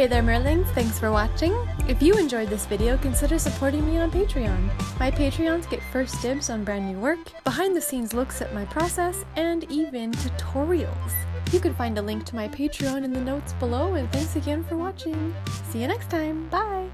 Hey there Merlings, thanks for watching. If you enjoyed this video, consider supporting me on Patreon. My Patreons get first dibs on brand new work, behind the scenes looks at my process, and even tutorials. You can find a link to my Patreon in the notes below, and thanks again for watching. See you next time, bye!